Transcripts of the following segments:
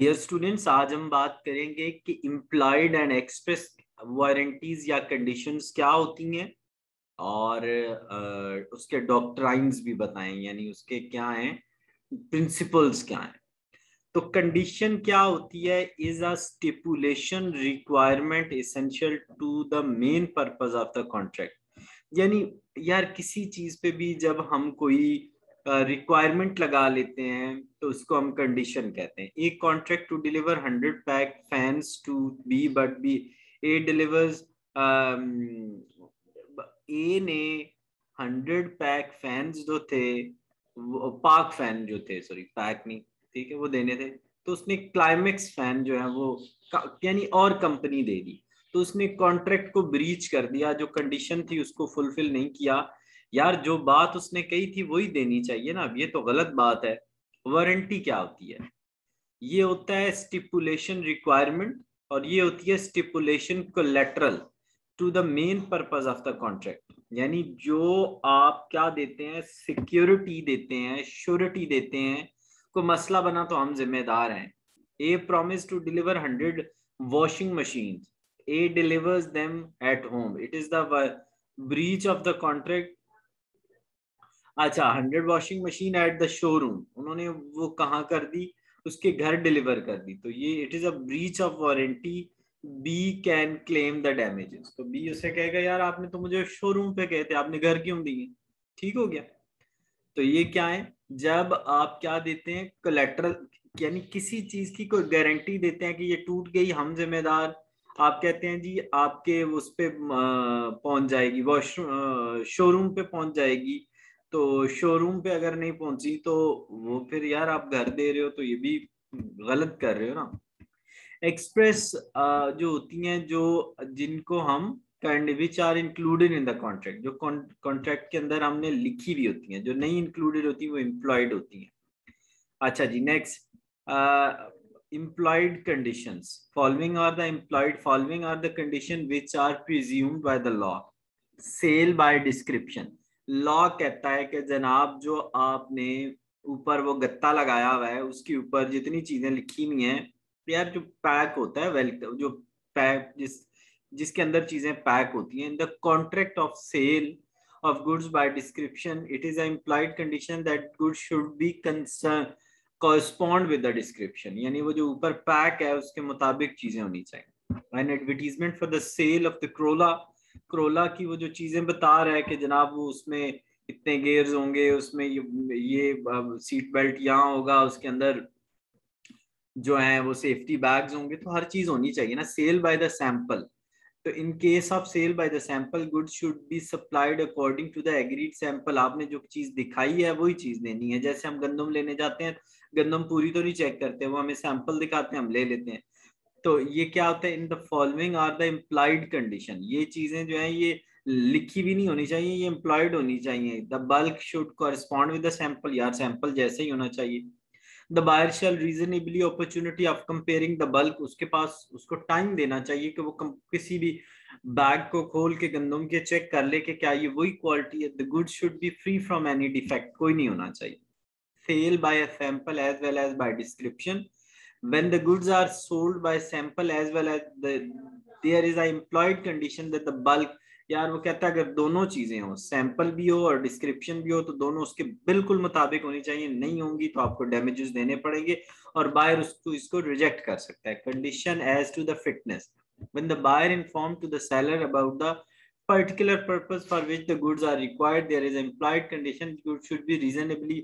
Dear students, आज हम बात करेंगे कि इम्प्लाइड एंड एक्सप्रेस वारंटीज या कंडीशंस क्या होती हैं और उसके डॉक्ट्राइन्स भी बताएं, यानी उसके क्या हैं, प्रिंसिपल्स क्या हैं। तो कंडीशन क्या होती है? Is a stipulation requirement essential to the main purpose of the contract. यानी यार किसी चीज पे भी जब हम कोई रिक्वायरमेंट लगा लेते हैं तो उसको हम कंडीशन कहते हैं। एक contract to deliver 100 pack fans to B, but B A delivers, A ने 100 पैक फैंस जो थे, पाक फैन जो थे, सॉरी पैक नहीं, ठीक है, वो देने थे। तो उसने क्लाइमेक्स फैन जो है वो यानी और कंपनी दे दी, तो उसने कॉन्ट्रैक्ट को ब्रीच कर दिया, जो कंडीशन थी उसको फुलफिल नहीं किया। यार जो बात उसने कही थी वही देनी चाहिए ना, अब ये तो गलत बात है। वारंटी क्या होती है? ये होता है स्टिपुलेशन रिक्वायरमेंट और ये होती है stipulation collateral to the main purpose of the contract. यानी जो आप क्या देते हैं, सिक्योरिटी देते हैं, श्योरिटी देते हैं, को मसला बना तो हम जिम्मेदार हैं। A promise to deliver 100 washing machine, a delivers them at home, it is the breach of the contract. अच्छा, 100 washing machine at the showroom, उन्होंने वो कहाँ कर दी, उसके घर डिलीवर कर दी, तो ये it is a breach of warranty. B can claim the damages, तो बी उसे कहेगा यार आपने तो मुझे शोरूम पे कहते, आपने घर क्यों दिए, ठीक हो गया। तो ये क्या है, जब आप क्या देते हैं कोलैटरल, यानी किसी चीज की कोई गारंटी देते हैं कि ये टूट गई हम जिम्मेदार, आप कहते हैं जी आपके उस पे पहुंच जाएगी, शोरूम पे पहुंच जाएगी, तो शोरूम पे अगर नहीं पहुंची तो वो फिर यार आप घर दे रहे हो, तो ये भी गलत कर रहे हो ना। एक्सप्रेस जो होती हैं, जो जिनको हम which are included in the contract, जो कॉन्ट्रैक्ट के अंदर हमने लिखी भी होती हैं, जो नहीं इंक्लूडेड होती वो एम्प्लॉयड होती हैं। अच्छा जी, next employed conditions. Following are the employed, following are the condition which are presumed by the law. Sale by description, law कहता है कि जनाब जो आपने ऊपर वो गत्ता लगाया हुआ है उसके ऊपर जितनी चीजें लिखी हुई हैं, यार जो पैक होता है, वेलकम जो पैक, जिसके अंदर चीजें पैक होती हैं, in the contract of sale of goods by description it is a implied condition that goods should be correspond with the description. यानी वो जो ऊपर पैक है उसके मुताबिक चीजें होनी चाहिए। An advertisement for the sale of the Corolla की वो जो चीजें बता रहा है कि जनाब वो उसमें इतने गेयर्स होंगे, उसमें ये सीट बेल्ट यहाँ होगा, उसके अंदर जो है वो सेफ्टी बैग्स होंगे, तो हर चीज होनी चाहिए ना। सेल बाय द सैंपल, तो in case of sale by the sample goods should be supplied according to the agreed sample. आपने जो चीज दिखाई है वही चीज देनी है। जैसे हम गंदम लेने जाते हैं, गंदम पूरी तो नहीं चेक करते, वो हमें सैंपल दिखाते हैं, हम ले लेते हैं। तो ये क्या होता है, in the following are the implied condition. ये चीजें जो है ये लिखी भी नहीं होनी चाहिए, ये इम्प्लाइड होनी चाहिए। The bulk should correspond with the sample, यार सैंपल जैसे ही होना चाहिए। The buyer shall reasonably opportunity of comparing the bulk, उसके पास उसको टाइम देना चाहिए कि वो किसी भी बैग को खोल के गंदम के चेक कर ले कि क्या ये वही क्वालिटी है। The good should be free from any defect, कोई नहीं होना चाहिए। Sale by a sample as well as by description. When the goods are sold by sample as well as there is an implied condition that the bulk, यार वो कहता है अगर दोनों चीजें हो, सैंपल भी हो और डिस्क्रिप्शन भी हो, तो दोनों उसके बिल्कुल मुताबिक होनी चाहिए, नहीं होंगी तो आपको डैमेजेस देने पड़ेंगे और बायर उसको इसको रिजेक्ट कर सकता है। Condition as to the fitness, when the buyer informed to the seller about the particular purpose for which the goods are required, there is implied condition goods should be reasonably,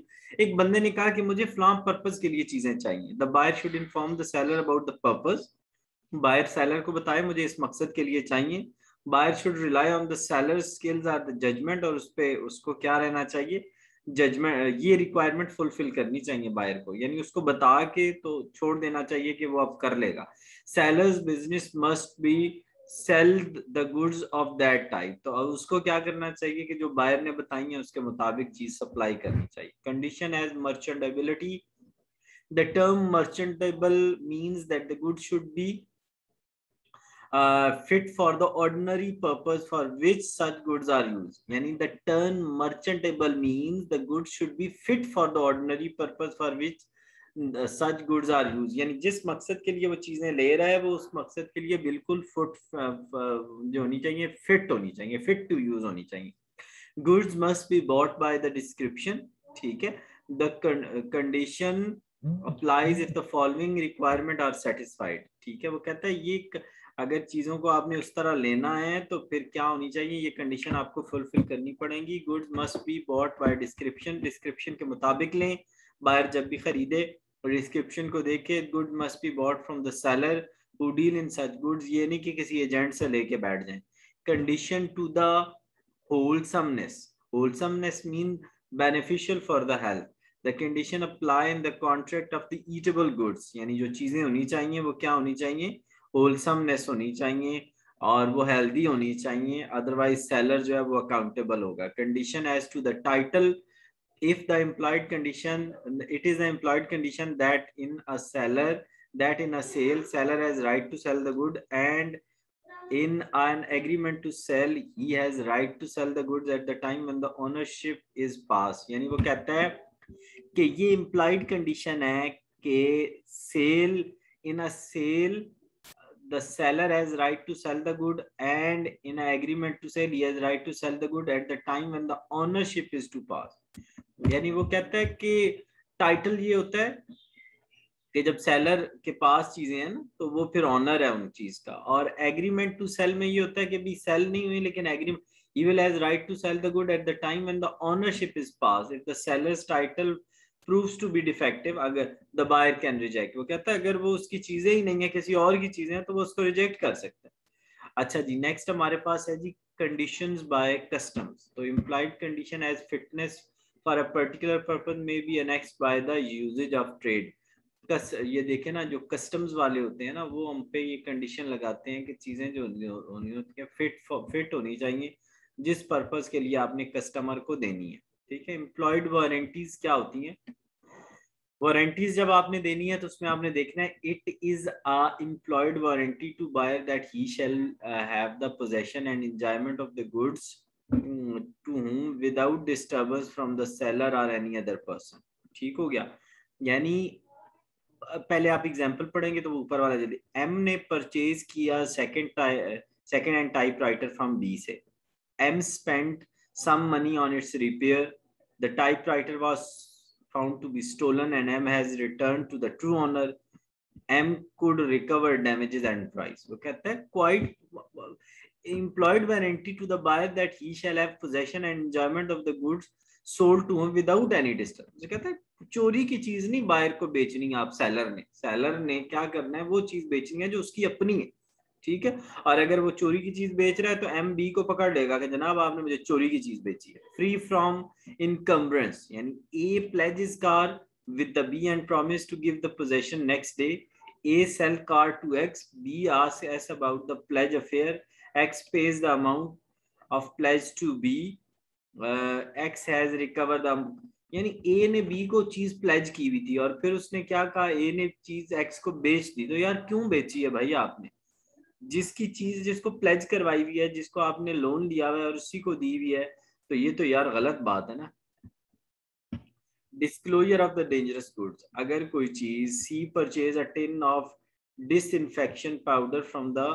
एक बंदे ने कहा कि मुझे फलां पर्पस के लिए चीजें चाहिए, the buyer should inform the seller about the purpose, buyer seller को बताए मुझे इस मकसद के लिए चाहिए। buyer should rely on the seller's skills or the judgment, और उसपे उसको क्या रहना चाहिए, जजमेंट, ये रिक्वायरमेंट फुलफिल करनी चाहिए बायर को, यानी उसको बता के तो छोड़ देना चाहिए कि वो अब कर लेगा। Sellers business must be cell the goods of that type, तो उसको क्या करना चाहिए कि जो बायर ने बताई है उसके मुताबिक चीज सप्लाई करनी चाहिए। Condition as merchantability, the term merchantable means that the goods should be fit for the ordinary purpose for which such goods are used. यानी the term merchantable means the goods should be fit for the ordinary purpose for which such goods are use, यानी जिस मकसद के लिए वो चीज़ें ले रहा है वो उस मकसद के लिए बिल्कुल जो होनी चाहिए फिट होनी चाहिए, फिट टू यूज होनी चाहिए। Goods must be bought by the description, ठीक है। The condition applies if the following requirement are satisfied, ठीक है। वो कहता है ये अगर चीज़ों को आपने उस तरह लेना है तो फिर क्या होनी चाहिए, ये कंडीशन आपको फुलफिल करनी पड़ेंगी। Goods must be bought by description, description के मुताबिक लें, बायर जब भी खरीदे और डिस्क्रिप्शन को देखे। Good must be bought from the seller who deal in such goods, ये नहीं कि किसी एजेंट से लेके बैठ जाएं। Condition to the wholesomeness, wholesomeness mean beneficial for the health. The condition apply in the contract of the eatable goods, यानी जो चीजें होनी चाहिए वो क्या होनी चाहिए, होलसमनेस होनी चाहिए और वो हेल्दी होनी चाहिए, अदरवाइज सेलर जो है वो अकाउंटेबल होगा। Condition as to the title, if the implied condition, it is the implied condition that in a seller, that in a sale, seller has right to sell the good, and in an agreement to sell, he has right to sell the goods at the time when the ownership is passed। यानी वो कहता है कि ये implied condition है कि sale, in a sale, the seller has right to sell the good, and in an agreement to sell, he has right to sell the good at the time when the ownership is to pass। यानी वो कहता है कि title ये होता है कि जब सेलर के पास चीजें हैं ना तो वो फिर ऑनर है उन चीज का, और एग्रीमेंट टू सेल में ये होता है कि अभी सेल नहीं हुई लेकिन agreement, he will has right to sell the good at the time when the ownership is pass. If the seller's title proves to be defective, अगर द बायर कैन रिजेक्ट, वो कहता है अगर वो उसकी चीजें ही नहीं है किसी और की चीजें हैं तो वो उसको रिजेक्ट कर सकता है। अच्छा जी, नेक्स्ट हमारे पास है जी कंडीशंस बाय कस्टम्स। तो implied condition as fitness for a particular purpose may be annexed by the usage of trade। ये देखें ना जो customs वाले होते हैं ना वो हम पे ये condition लगाते हैं कि चीज़ें जो होनी होती हैं fit होनी चाहिए जिस purpose के लिए आपने customer को देनी है, ठीक है। employed warranties क्या होती हैं, वारंटीज जब आपने देनी है तो उसमें आपने देखना है it is a employed warranty to buyer that he shall have the possession and enjoyment of the goods to whom without disturbance from the seller or any other person। ठीक हो गया, यानी पहले आप एग्जाम्पल पढ़ेंगे तो ऊपर वाला जल्दी। M ने परचेज किया second hand typewriter from B से। M spent some money on its repair, the typewriter was found to be stolen and M has returned to the true owner, M could recover damages and price। वो कहता है quite employed warranty to the buyer that he shall have possession and enjoyment of the goods sold to him without any disturbance। कहता है चोरी की चीज नहीं buyer को बेचनी है, आप सेलर ने क्या करना है वो चीज बेचनी है जो उसकी अपनी है, ठीक है। और अगर वो चोरी की चीज बेच रहा है तो एम बी को पकड़ लेगा कि जनाब आपने मुझे चोरी की चीज बेची है। फ्री फ्रॉम इनकम्बरेंस, यानी A pledges car with the B and promise to give the possession next day. A sell car to X, B asks S about the pledge affair, X pays the amount of pledge to B, X has recovered the, यानी A ने B को चीज pledge की हुई थी और फिर उसने क्या कहा, A ने चीज X को बेच दी। तो यार क्यों बेची है भाई आपने, जिसकी चीज जिसको pledge करवाई हुई है, जिसको आपने लोन लिया हुआ है और उसी को दी हुई है, तो ये तो यार गलत बात है ना। Disclosure of the dangerous goods, अगर कोई चीज C purchase a tin of disinfection powder from the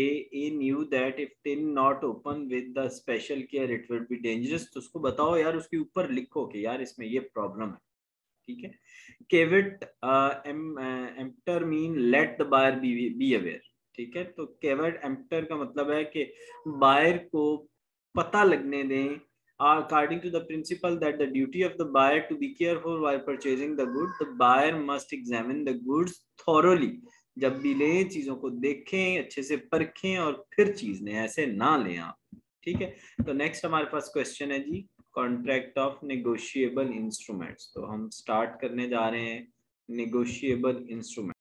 A knew that if tin not open with the special care it will be dangerous। तो उसको बताओ यार, उसके ऊपर लिखो कि यार इसमें ये प्रॉब्लम है, ठीक है। Caveat emptor mean let the buyer be aware, ठीक है। तो केवट एम्प्टर का मतलब है कि बायर को पता लगने दें। According to the principle that the duty of the buyer to be careful while purchasing the good, the buyer must examine the goods thoroughly। जब भी लें चीजों को देखें, अच्छे से परखें और फिर चीज लें, ऐसे ना लें आप, ठीक है। तो नेक्स्ट हमारे पास क्वेश्चन है जी कॉन्ट्रैक्ट ऑफ नेगोशिएबल इंस्ट्रूमेंट्स। तो हम स्टार्ट करने जा रहे हैं नेगोशिएबल इंस्ट्रूमेंट।